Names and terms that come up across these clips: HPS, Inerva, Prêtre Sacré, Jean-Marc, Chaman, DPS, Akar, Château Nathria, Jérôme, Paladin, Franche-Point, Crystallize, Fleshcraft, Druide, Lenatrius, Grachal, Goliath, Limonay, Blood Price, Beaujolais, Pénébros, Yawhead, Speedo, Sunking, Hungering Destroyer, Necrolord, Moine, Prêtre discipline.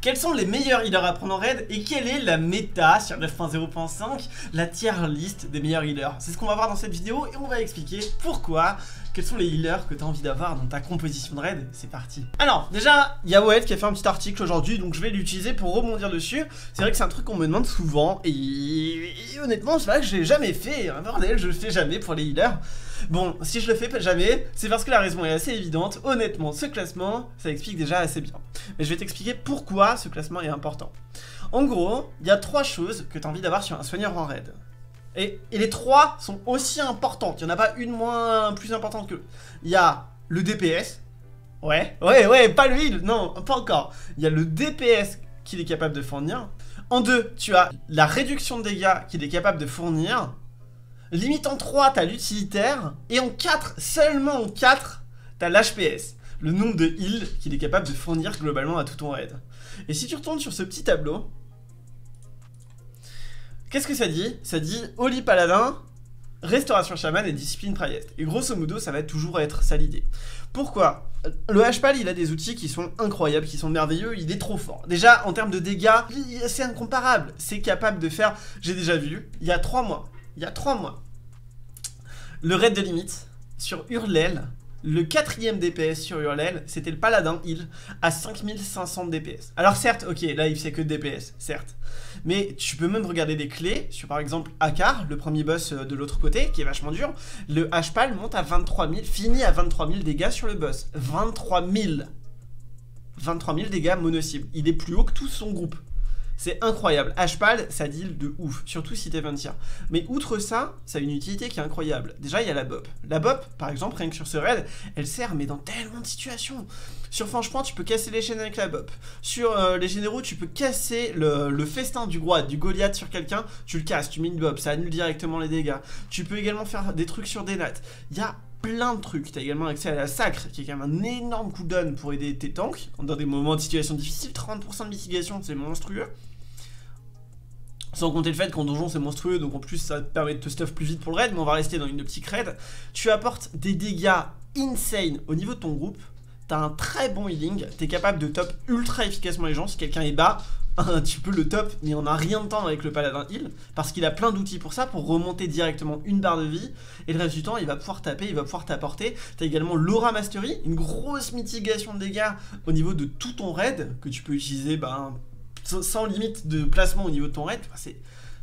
Quels sont les meilleurs healers à prendre en raid et quelle est la méta sur 9.0.5, la tier list des meilleurs healers? C'est ce qu'on va voir dans cette vidéo et on va expliquer pourquoi. Quels sont les healers que tu as envie d'avoir dans ta composition de raid? C'est parti. Alors déjà, il y a Yawhead qui a fait un petit article aujourd'hui, donc je vais l'utiliser pour rebondir dessus. C'est vrai que c'est un truc qu'on me demande souvent et honnêtement c'est vrai que je l'ai jamais fait. Bordel, je le fais jamais pour les healers. Bon, si je le fais pas jamais, c'est parce que la raison est assez évidente. Honnêtement, ce classement, ça explique déjà assez bien. Mais je vais t'expliquer pourquoi ce classement est important. En gros, il y a trois choses que tu as envie d'avoir sur un soigneur en raid. Et les trois sont aussi importantes. Il n'y en a pas une moins plus importante que l'autre. Il y a le DPS. Ouais, pas le heal. Non, pas encore. Il y a le DPS qu'il est capable de fournir. En deux, tu as la réduction de dégâts qu'il est capable de fournir. Limite en 3, t'as l'utilitaire. Et en 4, seulement en 4, t'as l'HPS, le nombre de heals qu'il est capable de fournir globalement à tout ton raid. Et si tu retournes sur ce petit tableau, qu'est-ce que ça dit? Ça dit Holy Paladin, Restauration Chaman et Discipline Priest. Et grosso modo, ça va toujours être ça l'idée. Pourquoi? Le Hpal, il a des outils qui sont incroyables, qui sont merveilleux, il est trop fort. Déjà, en termes de dégâts, c'est incomparable. C'est capable de faire, j'ai déjà vu, il y a 3 mois, le raid de limite sur Hurlel, le 4ème DPS sur Hurlel, c'était le Paladin heal à 5500 DPS. Alors certes, ok, là il fait que DPS, certes. Mais tu peux même regarder des clés sur par exemple Akar, le premier boss de l'autre côté, qui est vachement dur. Le Hpal monte à 23 000, finit à 23 000 dégâts sur le boss. 23 000 dégâts mono-cible. Il est plus haut que tout son groupe. C'est incroyable. Hpal, ça deal de ouf, surtout si t'es 20 tiers. Mais outre ça, ça a une utilité qui est incroyable. Déjà, il y a la bop. La bop, par exemple, rien que sur ce raid, elle sert, mais dans tellement de situations. Sur Franche-Point, tu peux casser les chaînes avec la bop. Sur les généraux, tu peux casser le festin du roi, du Goliath sur quelqu'un, tu le casses, tu mets une bop, ça annule directement les dégâts. Tu peux également faire des trucs sur des nattes. Il y a plein de trucs. T'as également accès à la sacre, qui est quand même un énorme cooldown pour aider tes tanks. Dans des moments de situation difficile, 30% de mitigation, c'est monstrueux. Sans compter le fait qu'en donjon c'est monstrueux, donc en plus ça te permet de te stuff plus vite pour le raid, mais on va rester dans une optique raid. Tu apportes des dégâts insane au niveau de ton groupe, t'as un très bon healing, t'es capable de top ultra efficacement les gens, si quelqu'un est bas, tu peux le top, mais on n'a rien de temps avec le paladin heal, parce qu'il a plein d'outils pour ça, pour remonter directement une barre de vie, et le reste du temps il va pouvoir taper, il va pouvoir t'apporter. T'as également l'aura mastery, une grosse mitigation de dégâts au niveau de tout ton raid, que tu peux utiliser, sans limite de placement au niveau de ton raid,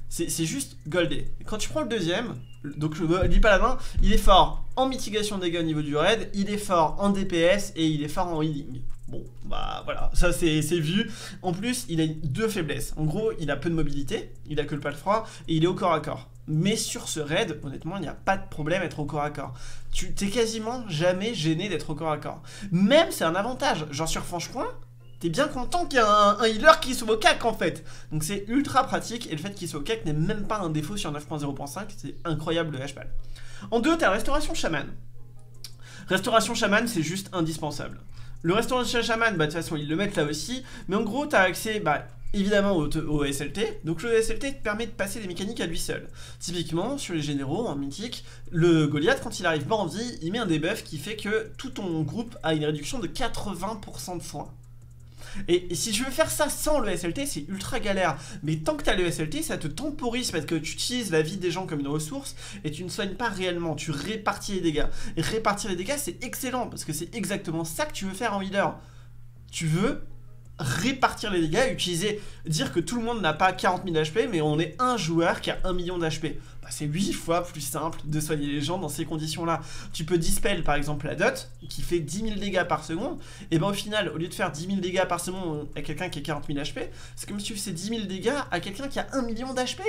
c'est juste goldé. Quand tu prends le deuxième, donc le lis pas la main, il est fort en mitigation de dégâts au niveau du raid, il est fort en DPS et il est fort en healing. Bon, bah voilà, ça c'est vu. En plus, il a deux faiblesses. En gros, il a peu de mobilité, il a que le pas de froid et il est au corps à corps. Mais sur ce raid, honnêtement, il n'y a pas de problème à être au corps à corps. Tu t'es quasiment jamais gêné d'être au corps à corps. Même c'est un avantage, genre sur Franchecoin, t'es bien content qu'il y ait un healer qui soit au cac en fait. Donc c'est ultra pratique et le fait qu'il soit au cac n'est même pas un défaut sur 9.0.5, c'est incroyable le Hpal. En deux, t'as Restauration Chaman. Restauration Chaman, c'est juste indispensable. Le Restauration Chaman, de toute façon ils le mettent là aussi, mais en gros t'as accès évidemment au SLT, donc le SLT te permet de passer des mécaniques à lui seul. Typiquement, sur les généraux, en mythique, le Goliath, quand il arrive pas en vie, il met un debuff qui fait que tout ton groupe a une réduction de 80% de soins. Et si tu veux faire ça sans le SLT, c'est ultra galère. Mais tant que t'as le SLT, ça te temporise parce que tu utilises la vie des gens comme une ressource et tu ne soignes pas réellement, tu répartis les dégâts. Et répartir les dégâts, c'est excellent parce que c'est exactement ça que tu veux faire en healer. Tu veux répartir les dégâts, dire que tout le monde n'a pas 40 000 HP, mais on est un joueur qui a 1 million d'HP. C'est 8 fois plus simple de soigner les gens dans ces conditions-là. Tu peux dispel par exemple la dot, qui fait 10 000 dégâts par seconde, et ben au final, au lieu de faire 10 000 dégâts par seconde à quelqu'un qui a 40 000 HP, c'est comme si tu faisais 10 000 dégâts à quelqu'un qui a 1 million d'HP.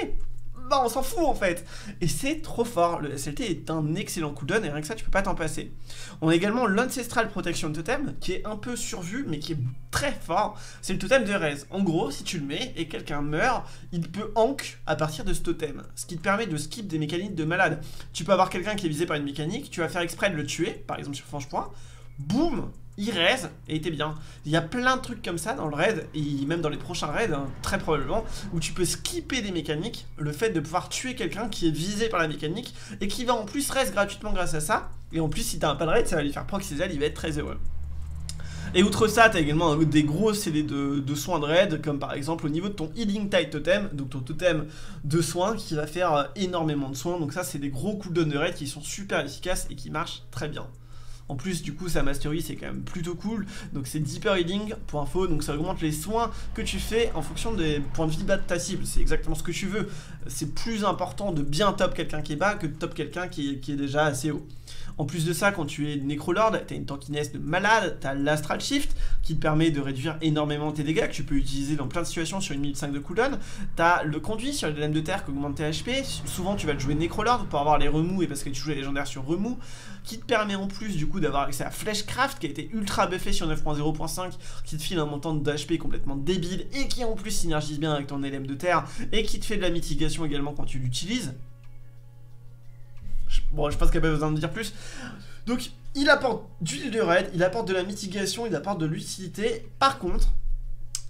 Bah on s'en fout en fait. Et c'est trop fort, le SLT est un excellent cooldown et rien que ça tu peux pas t'en passer. On a également l'Ancestral Protection Totem qui est un peu survu mais qui est très fort. C'est le totem de Rez. En gros si tu le mets et quelqu'un meurt, il peut hank à partir de ce totem. Ce qui te permet de skip des mécaniques de malade. Tu peux avoir quelqu'un qui est visé par une mécanique, tu vas faire exprès de le tuer, par exemple sur Franche-Point, boum, il raise et t'es bien. Il y a plein de trucs comme ça dans le raid, et même dans les prochains raids, très probablement, où tu peux skipper des mécaniques, le fait de pouvoir tuer quelqu'un qui est visé par la mécanique, et qui va en plus raise gratuitement grâce à ça, et en plus si t'as un pas de raid, ça va lui faire proc ses ailes, il va être très heureux. Et outre ça, t'as également des gros CD de soins de raid, comme par exemple au niveau de ton Healing Tide Totem, donc ton totem de soins qui va faire énormément de soins. Donc ça, c'est des gros cooldowns de raid qui sont super efficaces et qui marchent très bien. En plus, du coup, sa mastery, c'est quand même plutôt cool. Donc c'est Deeper Healing, pour info, donc ça augmente les soins que tu fais en fonction des points de vie bas de ta cible. C'est exactement ce que tu veux. C'est plus important de bien top quelqu'un qui est bas que de top quelqu'un qui est déjà assez haut. En plus de ça, quand tu es Necrolord, t'as une tankiness de malade, t'as l'Astral Shift qui te permet de réduire énormément tes dégâts, que tu peux utiliser dans plein de situations sur une minute 5 de cooldown. T'as le conduit sur les lames de terre qui augmente tes HP. Souvent, tu vas le jouer Necrolord pour avoir les remous et parce que tu joues les légendaires sur remous, qui te permet en plus du coup d'avoir accès à Fleshcraft qui a été ultra buffé sur 9.0.5, qui te file un montant d'HP complètement débile et qui en plus synergise bien avec ton LM de terre et qui te fait de la mitigation également quand tu l'utilises. Bon, je pense qu'il n'y a pas besoin de dire plus. Donc, il apporte du heal de raid, il apporte de la mitigation, il apporte de l'utilité. Par contre,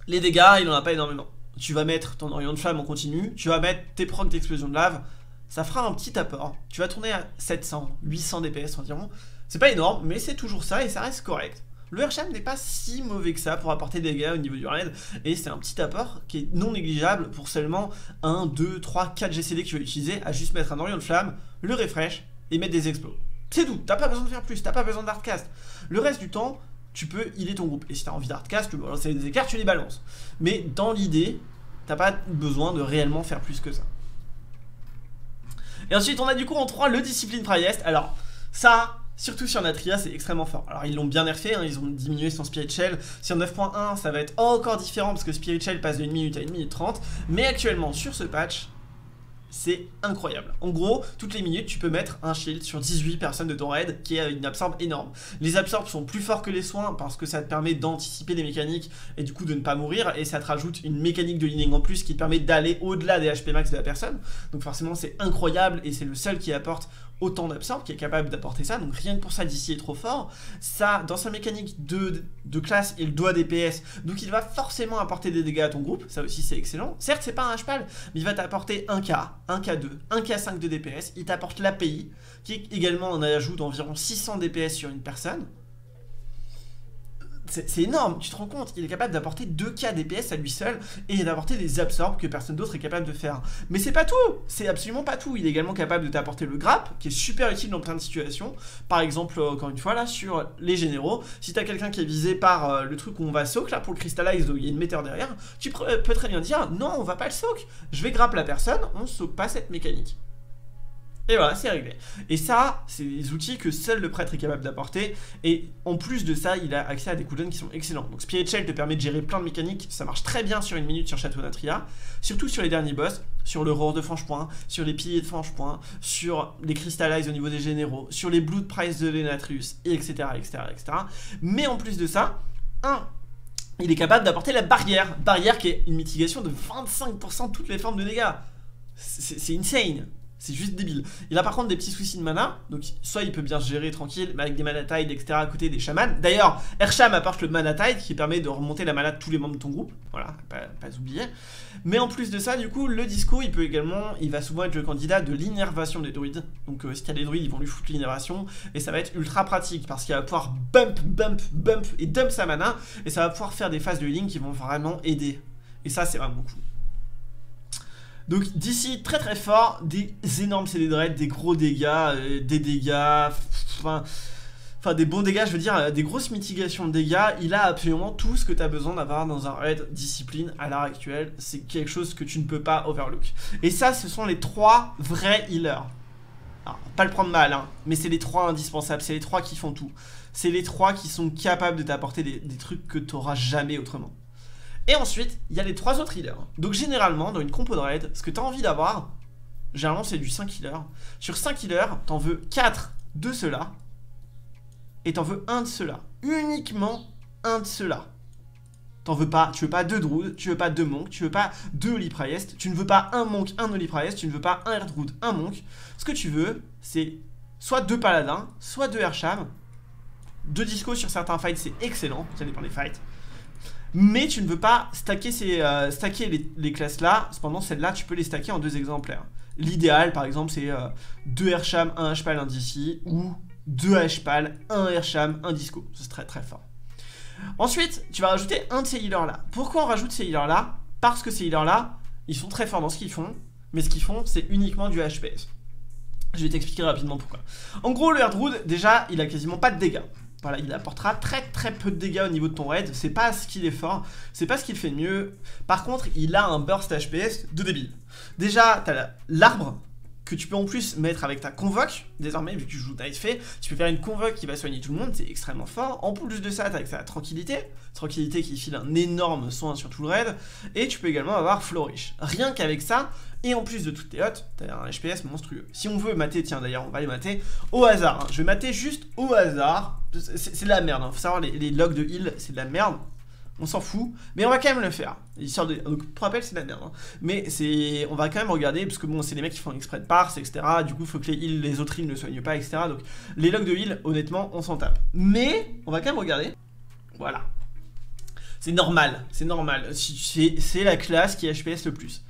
les dégâts, il n'en a pas énormément. Tu vas mettre ton Orient de Flamme en continu, tu vas mettre tes procs d'explosion de lave, ça fera un petit apport. Tu vas tourner à 700, 800 DPS environ. C'est pas énorme, mais c'est toujours ça et ça reste correct. Le Hersham n'est pas si mauvais que ça pour apporter des dégâts au niveau du raid, et c'est un petit apport qui est non négligeable pour seulement 1, 2, 3, 4 GCD que tu vas utiliser, à juste mettre un Orient de Flamme, le refresh et mettre des explos. C'est tout, t'as pas besoin de faire plus, t'as pas besoin d'hardcast. Le reste du temps, tu peux healer ton groupe, et si t'as envie d'hardcast, tu peux lancer des écarts, tu les balances. Mais dans l'idée, t'as pas besoin de réellement faire plus que ça. Et ensuite, on a du coup en 3 le Discipline Priest. Alors, ça... surtout sur Nathria, c'est extrêmement fort. Alors ils l'ont bien nerfé, hein, ils ont diminué son Spirit Shell. Sur 9.1, ça va être encore différent parce que Spirit Shell passe de 1 minute à 1 minute 30. Mais actuellement, sur ce patch, c'est incroyable. En gros, toutes les minutes, tu peux mettre un shield sur 18 personnes de ton raid qui a une absorbe énorme. Les absorbes sont plus forts que les soins parce que ça te permet d'anticiper des mécaniques et du coup de ne pas mourir. Et ça te rajoute une mécanique de healing en plus qui te permet d'aller au-delà des HP max de la personne. Donc forcément, c'est incroyable et c'est le seul qui apporte autant d'absorbe, qui est capable d'apporter ça, donc rien que pour ça d'ici est trop fort. Ça, dans sa mécanique de classe, il doit DPS, donc il va forcément apporter des dégâts à ton groupe, ça aussi c'est excellent. Certes c'est pas un HPAL, mais il va t'apporter 1k, 1k2, 1k5 de DPS, il t'apporte l'API, qui est également un ajout d'environ 600 DPS sur une personne. C'est énorme, tu te rends compte, il est capable d'apporter 2k DPS à lui seul et d'apporter des absorbes que personne d'autre est capable de faire. Mais c'est pas tout, c'est absolument pas tout. Il est également capable de t'apporter le grappe, qui est super utile dans plein de situations. Par exemple, encore une fois, là, sur les généraux, si t'as quelqu'un qui est visé par le truc où on va soak, là, pour le Crystallize, où il y a une météore derrière, tu peux très bien dire, non, on va pas le soak, je vais grappe la personne, on soak pas cette mécanique. Et voilà, c'est réglé. Et ça, c'est des outils que seul le prêtre est capable d'apporter. Et en plus de ça, il a accès à des cooldowns qui sont excellents. Donc Spirit Shell te permet de gérer plein de mécaniques. Ça marche très bien sur une minute sur Château Nathria. Surtout sur les derniers boss, sur le roar de Franche-Point, sur les piliers de Franche-Point, sur les Crystallize au niveau des généraux, sur les Blood Price de Lenatrius, et etc., etc., etc. Mais en plus de ça, il est capable d'apporter la barrière. Barrière qui est une mitigation de 25% de toutes les formes de dégâts. C'est insane. C'est juste débile. Il a par contre des petits soucis de mana, donc soit il peut bien se gérer tranquille, mais avec des mana tides, etc. à côté des chamans. D'ailleurs, Hersham apporte le mana tide qui permet de remonter la mana de tous les membres de ton groupe. Voilà, pas oublier. Mais en plus de ça, du coup, le disco, il peut également, il va souvent être le candidat de l'innervation des druides. Donc si t'as des druides, ils vont lui foutre l'innervation et ça va être ultra pratique parce qu'il va pouvoir bump et dump sa mana et ça va pouvoir faire des phases de healing qui vont vraiment aider. Et ça, c'est vraiment cool. Donc d'ici très très fort, des énormes CD de raid, des gros dégâts, des dégâts, enfin des bons dégâts, je veux dire, des grosses mitigations de dégâts. Il a absolument tout ce que tu as besoin d'avoir dans un raid discipline à l'heure actuelle. C'est quelque chose que tu ne peux pas overlook. Et ça, ce sont les 3 vrais healers. Alors, pas le prendre mal, hein, mais c'est les 3 indispensables, c'est les 3 qui font tout. C'est les 3 qui sont capables de t'apporter des trucs que tu n'auras jamais autrement. Et ensuite, il y a les 3 autres healers. Donc généralement, dans une compo de raid, ce que tu as envie d'avoir, généralement c'est du 5 healers. Sur 5 healers, t'en veux 4 de ceux-là, et t'en veux un de ceux-là. Uniquement un de ceux-là. T'en veux pas, tu veux pas 2 druides, tu veux pas 2 monks, tu veux pas 2 holy priest, tu ne veux pas un monk, un holy priest, tu ne veux pas un air druid, un monk. Ce que tu veux, c'est soit 2 paladins, soit 2 hersham. 2 discos sur certains fights, c'est excellent, ça dépend des fights. Mais tu ne veux pas stacker, les classes là. Cependant, celles là, tu peux les stacker en 2 exemplaires. L'idéal, par exemple, c'est 2 Hersham, 1 Hpal, 1 Dissi, ou 2 Hpal, 1 Hersham, 1 Disco. Ce serait très fort. Ensuite, tu vas rajouter un de ces healers là. Pourquoi on rajoute ces healers là? Parce que ces healers là, ils sont très forts dans ce qu'ils font, mais ce qu'ils font, c'est uniquement du HPS. Je vais t'expliquer rapidement pourquoi. En gros, le Herdrude, déjà, il a quasiment pas de dégâts. Voilà, il apportera très peu de dégâts au niveau de ton raid. C'est pas ce qu'il est fort, c'est pas ce qu'il fait de mieux. Par contre, il a un burst HPS de débile. Déjà, t'as l'arbre que tu peux en plus mettre avec ta convoque. Désormais, vu que tu joues Night Fae, tu peux faire une convoque qui va soigner tout le monde, c'est extrêmement fort. En plus de ça, t'as avec ta tranquillité, tranquillité qui file un énorme soin sur tout le raid. Et tu peux également avoir Flourish. Rien qu'avec ça, et en plus de toutes tes hottes, t'as un HPS monstrueux. Si on veut mater, tiens d'ailleurs, on va les mater au hasard. Je vais mater juste au hasard. C'est de la merde, faut savoir, les logs de heal, c'est de la merde. On s'en fout, mais on va quand même le faire. Donc, pour rappel, c'est de la merde. Mais c'est, on va quand même regarder, parce que bon, c'est les mecs qui font exprès de parse, etc. Du coup, faut que les autres heals ne soignent pas, etc. Donc, les logs de heal, honnêtement, on s'en tape. Mais, on va quand même regarder. Voilà. C'est normal, c'est normal. C'est la classe qui HPS le plus.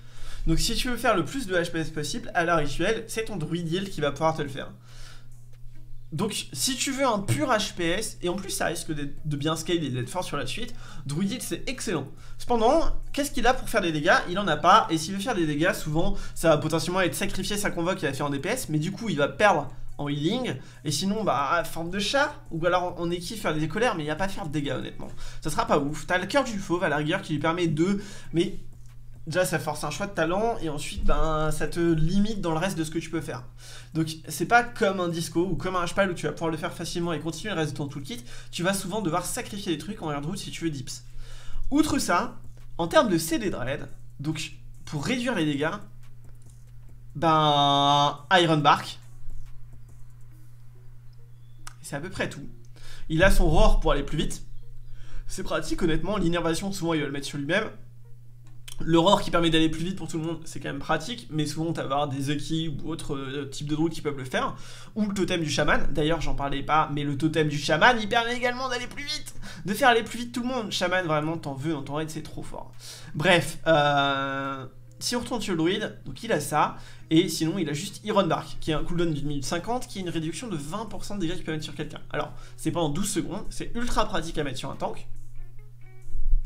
Donc, si tu veux faire le plus de HPS possible, à l'heure actuelle, c'est ton druide heal qui va pouvoir te le faire. Donc si tu veux un pur HPS, et en plus ça risque de bien scaler et d'être fort sur la suite, Druid c'est excellent. Cependant, qu'est-ce qu'il a pour faire des dégâts? Il en a pas, et s'il veut faire des dégâts, souvent ça va potentiellement être sacrifié, sa convoque qu'il a fait en DPS, mais du coup il va perdre en healing, et sinon bah forme de chat, ou alors on est qui faire des colères, mais il va pas faire de dégâts honnêtement. Ça sera pas ouf, t'as le cœur du fauve à la rigueur qui lui permet de, mais déjà ça force un choix de talent et ensuite ben, ça te limite dans le reste de ce que tu peux faire. Donc c'est pas comme un disco ou comme un hpal où tu vas pouvoir le faire facilement et continuer le reste de ton toolkit. Tu vas souvent devoir sacrifier des trucs en herdroute si tu veux dips. Outre ça, en termes de CD de raid, donc pour réduire les dégâts, ben Iron Bark, c'est à peu près tout. Il a son roar pour aller plus vite, c'est pratique honnêtement. L'innervation souvent il va le mettre sur lui-même. Le roar qui permet d'aller plus vite pour tout le monde, c'est quand même pratique, mais souvent tu vas avoir des Uki ou autres types de druides qui peuvent le faire, ou le totem du chaman. D'ailleurs j'en parlais pas, mais le totem du chaman il permet également d'aller plus vite, de faire aller plus vite tout le monde. Chaman vraiment t'en veux dans ton raid, c'est trop fort. Bref, si on retourne sur le druide, donc il a ça, et sinon il a juste Iron Bark, qui est un cooldown d'une minute 50, qui est une réduction de 20% des dégâts qu'il peut mettre sur quelqu'un. Alors c'est pendant 12 secondes, c'est ultra pratique à mettre sur un tank,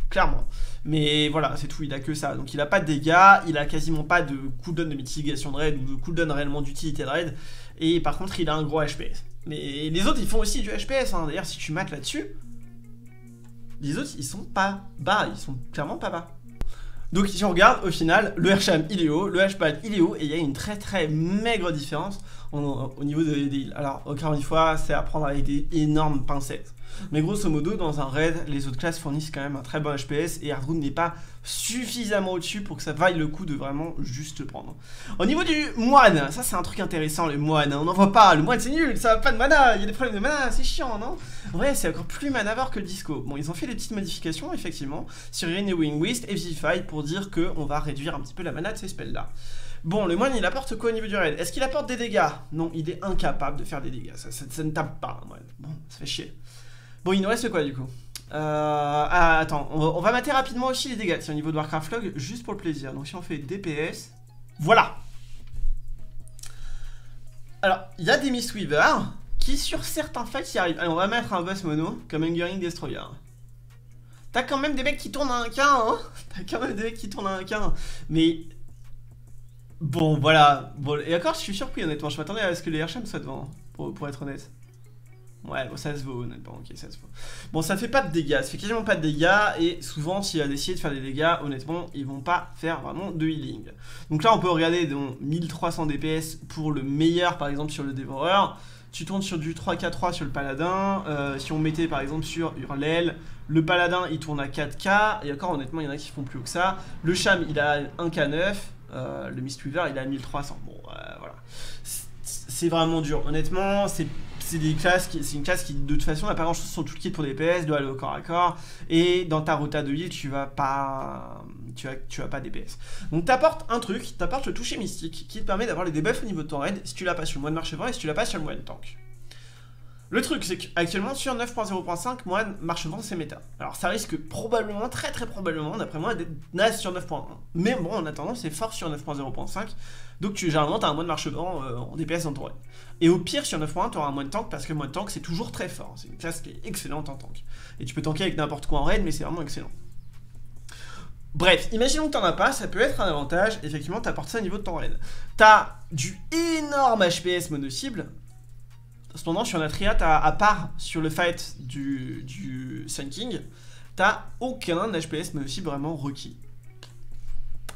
clairement, mais voilà, c'est tout, il a que ça. Donc il a pas de dégâts, il a quasiment pas de cooldown de mitigation de raid ou de cooldown réellement d'utilité de raid, et par contre il a un gros HPS. Mais les autres ils font aussi du HPS, hein. D'ailleurs si tu mates là-dessus, les autres ils sont pas bas, ils sont clairement pas bas. Donc si on regarde, au final, le Hersham il est haut, le H-Pad il est haut, et il y a une très maigre différence au niveau des heals. Alors encore une fois, c'est à prendre avec des énormes pincettes. Mais grosso modo, dans un raid, les autres classes fournissent quand même un très bon HPS, et Herdrude n'est pas suffisamment au-dessus pour que ça vaille le coup de vraiment juste prendre. Au niveau du moine, ça c'est un truc intéressant, le moine, on n'en voit pas, le moine c'est nul, ça a pas de mana, il y a des problèmes de mana, c'est chiant, non? Ouais, c'est encore plus manavore que le disco. Bon, ils ont fait des petites modifications, effectivement, sur Irene et Wingwist et Vivify pour dire qu'on va réduire un petit peu la mana de ces spells-là. Bon, le moine il apporte quoi au niveau du raid? Est-ce qu'il apporte des dégâts? Non, il est incapable de faire des dégâts, ça ne tape pas, un moine. Bon, ça fait chier. Bon, il nous reste quoi du coup? Attends, on va mater rapidement aussi les dégâts. C'est au niveau de Warcraft Log, juste pour le plaisir. Donc si on fait DPS, voilà. Alors, il y a des Mistweavers qui sur certains fights y arrivent. Allez, on va mettre un boss mono comme Hungering Destroyer. T'as quand même des mecs qui tournent à 1K, hein. T'as quand même des mecs qui tournent à 1K, mais... Bon, voilà. Bon, et encore, je suis surpris honnêtement. Je m'attendais à ce que les Hersham soient devant, pour être honnête. Ouais, bon, ça se vaut, honnêtement, ok, ça se vaut. Bon, ça fait pas de dégâts, ça fait quasiment pas de dégâts, et souvent, s'il a décidé de faire des dégâts, honnêtement, ils vont pas faire vraiment de healing. Donc là, on peut regarder, donc, 1300 DPS pour le meilleur, par exemple, sur le Dévoreur. Tu tournes sur du 3K3 sur le Paladin, si on mettait, par exemple, sur Hurlel, le Paladin, il tourne à 4K, et encore, honnêtement, il y en a qui font plus haut que ça. Le Cham, il a 1K9, le Mistweaver, il a 1300, bon, voilà. C'est vraiment dur, honnêtement, c'est une classe qui de toute façon n'a pas grand chose sur tout le kit pour DPS, doit aller au corps à corps, et dans ta rota de heal tu vas pas DPS. Donc t'apportes un truc, t'apportes le toucher mystique qui te permet d'avoir les debuffs au niveau de ton raid si tu l'as pas sur le moine marchevin et si tu l'as pas sur le moine tank. Le truc, c'est qu'actuellement sur 9.0.5, Moine marche devant ses méta. Alors ça risque probablement, très probablement, d'après moi, d'être naze sur 9.1. Mais bon, en attendant, c'est fort sur 9.0.5. Donc généralement, t'as un Moine marche devant en DPS dans ton run. Et au pire, sur 9.1, t'auras un Moine tank parce que Moine tank, c'est toujours très fort. C'est une classe qui est excellente en tank. Et tu peux tanker avec n'importe quoi en raid, mais c'est vraiment excellent. Bref, imaginons que t'en as pas, ça peut être un avantage. Effectivement, t'apportes ça au niveau de ton raid. T'as du énorme HPS mono-cible. Cependant, sur Nathria, à part sur le fight du Sunking, t'as aucun HPS mono-cible vraiment requis.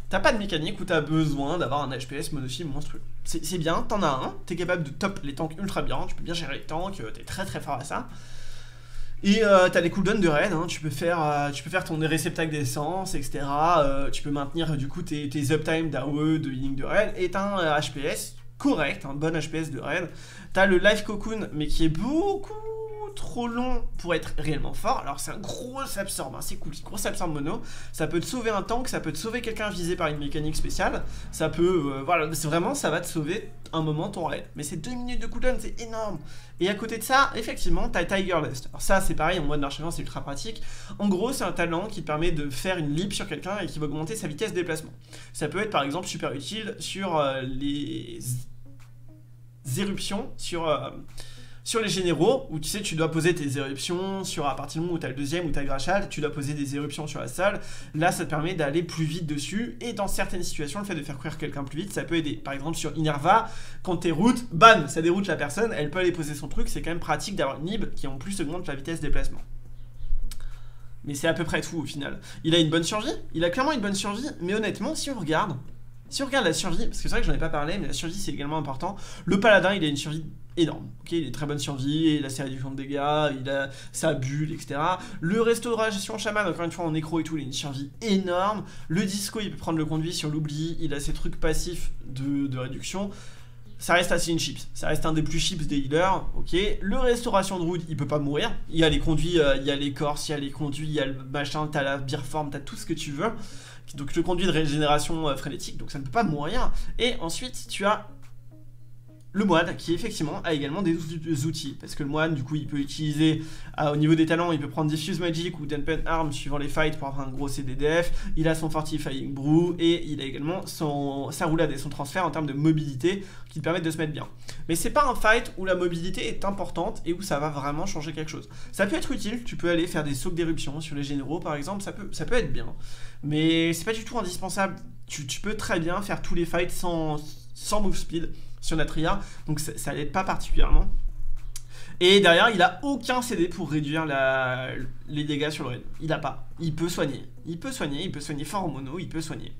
T'as pas de mécanique où t'as besoin d'avoir un HPS mono-cible monstrueux. C'est bien, t'en as un, t'es capable de top les tanks ultra bien, tu peux bien gérer les tanks, t'es très fort à ça. Et t'as des cooldowns de raid, hein, tu peux faire ton réceptacle d'essence, etc. Tu peux maintenir du coup tes uptime d'AOE, de healing de raid, et t'as un HPS correct, un bon HPS de raid. T'as le life cocoon, mais qui est beaucoup trop long pour être réellement fort. Alors c'est un gros absorbe, hein, c'est cool, c'est gros absorbe mono. Ça peut te sauver un tank, ça peut te sauver quelqu'un visé par une mécanique spéciale. Ça peut, voilà, vraiment ça va te sauver un moment ton raid. Mais c'est 2 minutes de cooldown, c'est énorme. Et à côté de ça, effectivement, t'as Tiger Lust. Alors ça c'est pareil, en mode marchevant c'est ultra pratique. En gros c'est un talent qui te permet de faire une leap sur quelqu'un et qui va augmenter sa vitesse de déplacement. Ça peut être par exemple super utile sur les éruptions, sur les généraux, où tu sais, tu dois poser tes éruptions sur à partir du moment où t'as le deuxième, où t'as Grachal, tu dois poser des éruptions sur la salle. Là, ça te permet d'aller plus vite dessus, et dans certaines situations, le fait de faire courir quelqu'un plus vite, ça peut aider. Par exemple, sur Inerva, quand t'es route, bam, ça déroute la personne, elle peut aller poser son truc, c'est quand même pratique d'avoir une nib qui en plus augmente la vitesse de déplacement. Mais c'est à peu près tout au final. Il a une bonne survie, il a clairement une bonne survie, mais honnêtement, si on regarde la survie, parce que c'est vrai que j'en ai pas parlé, mais la survie c'est également important. Le paladin, il a une survie énorme, ok, il a une très bonne survie, il a ses réductions de dégâts, il a sa bulle, etc. Le restauration chaman, encore une fois en nécro et tout, il a une survie énorme. Le disco, il peut prendre le conduit sur l'oubli, il a ses trucs passifs de réduction. Ça reste assez une chips, ça reste un des plus chips des healers, ok. Le restauration de Druide, il peut pas mourir, il y a les conduits, il y a les corses, il y a les conduits, il y a le machin, t'as la birforme, t'as tout ce que tu veux. Donc le conduit de régénération frénétique, donc ça ne peut pas mourir. Et ensuite tu as le moine qui effectivement a également des outils, parce que le moine du coup il peut utiliser au niveau des talents, il peut prendre Diffuse Magic ou Dampen Arm suivant les fights pour avoir un gros CDDF. Il a son Fortifying Brew et il a également sa roulade et son transfert en termes de mobilité qui te permettent de se mettre bien. Mais c'est pas un fight où la mobilité est importante et où ça va vraiment changer quelque chose. Ça peut être utile, tu peux aller faire des sauts d'éruption sur les généraux par exemple, ça peut être bien. Mais c'est pas du tout indispensable, tu peux très bien faire tous les fights sans move speed sur Nathria, donc ça l'aide pas particulièrement. Et derrière il a aucun CD pour réduire les dégâts sur le raid, il a pas, il peut soigner fort en mono, il peut soigner.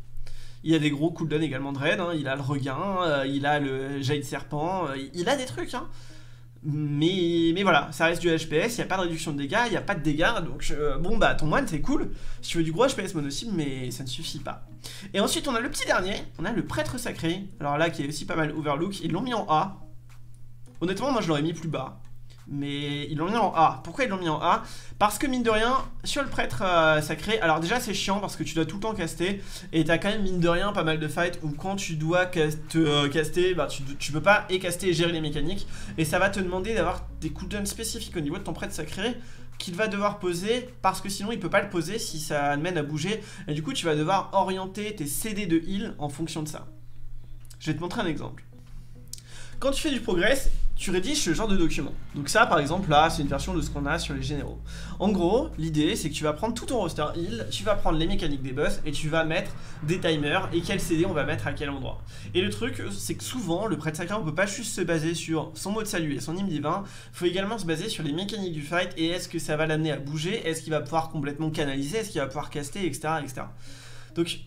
Il a des gros cooldowns également de raid, hein. Il a le regain, il a le jaillet de serpent, il a des trucs hein. Mais voilà, ça reste du HPS, il n'y a pas de réduction de dégâts, il n'y a pas de dégâts, donc bon bah ton moine c'est cool, si tu veux du gros HPS mono-cible, mais ça ne suffit pas. Et ensuite on a le petit dernier, on a le prêtre sacré, alors là qui est aussi pas mal overlook, ils l'ont mis en A, honnêtement moi je l'aurais mis plus bas, mais ils l'ont mis en A. Pourquoi ils l'ont mis en A? Parce que mine de rien, sur le prêtre sacré, alors déjà c'est chiant parce que tu dois tout le temps caster, et t'as quand même mine de rien pas mal de fights où quand tu dois caster, bah, tu peux pas et caster et gérer les mécaniques, et ça va te demander d'avoir des cooldowns spécifiques au niveau de ton prêtre sacré, qu'il va devoir poser, parce que sinon il peut pas le poser si ça mène à bouger, et du coup tu vas devoir orienter tes CD de heal en fonction de ça. Je vais te montrer un exemple. Quand tu fais du progress, tu rédiges ce genre de document. Donc ça par exemple là c'est une version de ce qu'on a sur les généraux. En gros l'idée c'est que tu vas prendre tout ton roster heal, tu vas prendre les mécaniques des boss et tu vas mettre des timers et quel CD on va mettre à quel endroit. Et le truc c'est que souvent le prêtre sacré on peut pas juste se baser sur son mot de salut et son hymne divin, faut également se baser sur les mécaniques du fight et est-ce que ça va l'amener à bouger, est-ce qu'il va pouvoir complètement canaliser, est-ce qu'il va pouvoir caster, etc. etc. Donc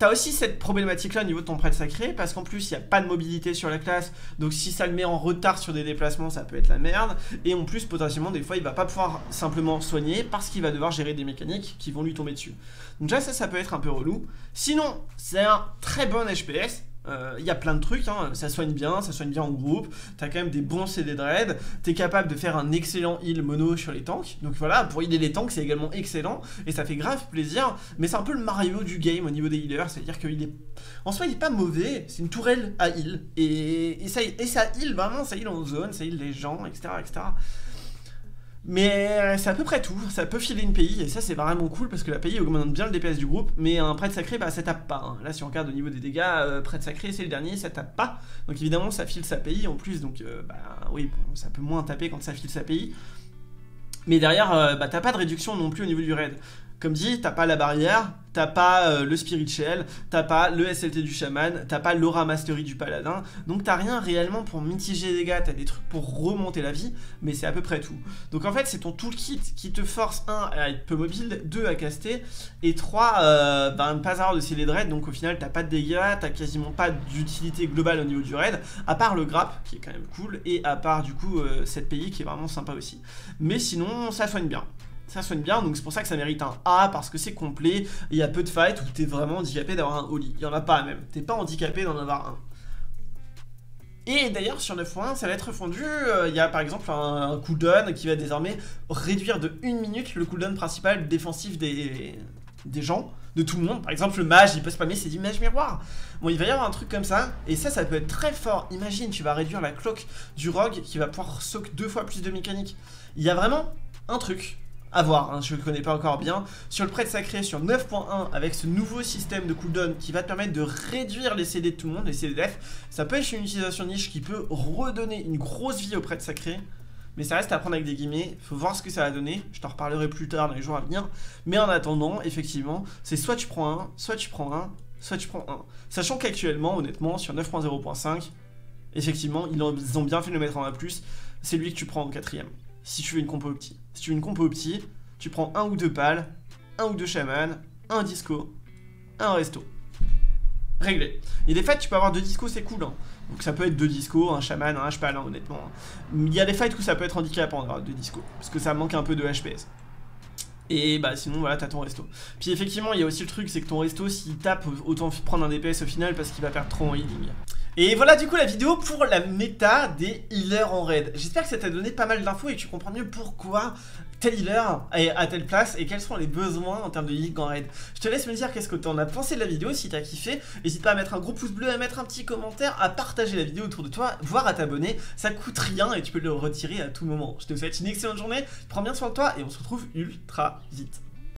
t'as aussi cette problématique là au niveau de ton prêtre sacré, parce qu'en plus il n'y a pas de mobilité sur la classe, donc si ça le met en retard sur des déplacements ça peut être la merde, et en plus potentiellement des fois il va pas pouvoir simplement soigner parce qu'il va devoir gérer des mécaniques qui vont lui tomber dessus. Donc déjà ça peut être un peu relou. Sinon c'est un très bon HPS, Il y a plein de trucs, hein. Ça soigne bien en groupe, t'as quand même des bons CD de raid, t'es capable de faire un excellent heal mono sur les tanks, donc voilà, pour healer les tanks c'est également excellent, et ça fait grave plaisir, mais c'est un peu le Mario du game au niveau des healers, c'est-à-dire qu'il est... En soi il est pas mauvais, c'est une tourelle à heal, et ça heal vraiment, ça heal en zone, ça heal les gens, etc. etc. Mais c'est à peu près tout, ça peut filer une PI, et ça c'est vraiment cool parce que la PI augmente bien le DPS du groupe, mais un prêtre sacré bah ça tape pas, hein. Là si on regarde au niveau des dégâts, prêtre sacré c'est le dernier, ça tape pas, donc évidemment ça file sa PI en plus, donc bah oui, bon, ça peut moins taper quand ça file sa PI, mais derrière bah t'as pas de réduction non plus au niveau du raid. Comme dit, t'as pas la barrière, t'as pas le spirituel, t'as pas le SLT du chaman, t'as pas l'aura mastery du paladin, donc t'as rien réellement pour mitiger les dégâts, t'as des trucs pour remonter la vie, mais c'est à peu près tout. Donc en fait, c'est ton toolkit qui te force 1 à être peu mobile, 2 à caster, et 3 ne pas avoir de CD de raid, donc au final t'as pas de dégâts, t'as quasiment pas d'utilité globale au niveau du raid, à part le grappe, qui est quand même cool, et à part du coup cette PI qui est vraiment sympa aussi. Mais sinon, ça soigne bien. Ça soigne bien, donc c'est pour ça que ça mérite un A, parce que c'est complet, il y a peu de fights où t'es vraiment handicapé d'avoir un Oli. Il y en a pas même, t'es pas handicapé d'en avoir un. Et d'ailleurs sur 9.1 ça va être fondu, il y a par exemple un cooldown qui va désormais réduire de 1 minute le cooldown principal défensif des gens, de tout le monde. Par exemple le mage, il peut spammer ses images miroirs. Bon, il va y avoir un truc comme ça, et ça, ça peut être très fort. Imagine, tu vas réduire la cloque du rogue qui va pouvoir soak 2 fois plus de mécanique. Il y a vraiment un truc à voir, hein, je ne connais pas encore bien, sur le prêtre sacré, sur 9.1, avec ce nouveau système de cooldown qui va te permettre de réduire les CD de tout le monde, les CD def, ça peut être une utilisation niche qui peut redonner une grosse vie au prêtre sacré, mais ça reste à prendre avec des guillemets, faut voir ce que ça va donner, je t'en reparlerai plus tard dans les jours à venir, mais en attendant, effectivement, c'est soit tu prends un, soit tu prends un, soit tu prends un, sachant qu'actuellement, honnêtement, sur 9.0.5, effectivement, ils ont bien fait de le mettre en A+, c'est lui que tu prends en 4ème. Si tu veux une compo opti. Si tu veux une compo opti, tu prends 1 ou 2 pals, 1 ou 2 chamans, 1 disco, 1 resto. Réglé. Il y a des fights, tu peux avoir 2 discos, c'est cool. Hein. Donc ça peut être 2 discos, un chaman, un hpal, hein, honnêtement. Hein. Il y a des fights où ça peut être handicapant d'avoir 2 discos, parce que ça manque un peu de HPS. Et bah sinon voilà, t'as ton resto. Puis effectivement, il y a aussi le truc, c'est que ton resto, s'il tape, autant prendre un DPS au final, parce qu'il va perdre trop en healing. Et voilà du coup la vidéo pour la méta des healers en raid. J'espère que ça t'a donné pas mal d'infos et que tu comprends mieux pourquoi tel healer est à telle place et quels sont les besoins en termes de healing en raid. Je te laisse me dire qu'est-ce que t'en as pensé de la vidéo, si t'as kiffé. N'hésite pas à mettre un gros pouce bleu, à mettre un petit commentaire, à partager la vidéo autour de toi, voire à t'abonner. Ça coûte rien et tu peux le retirer à tout moment. Je te souhaite une excellente journée, prends bien soin de toi et on se retrouve ultra vite.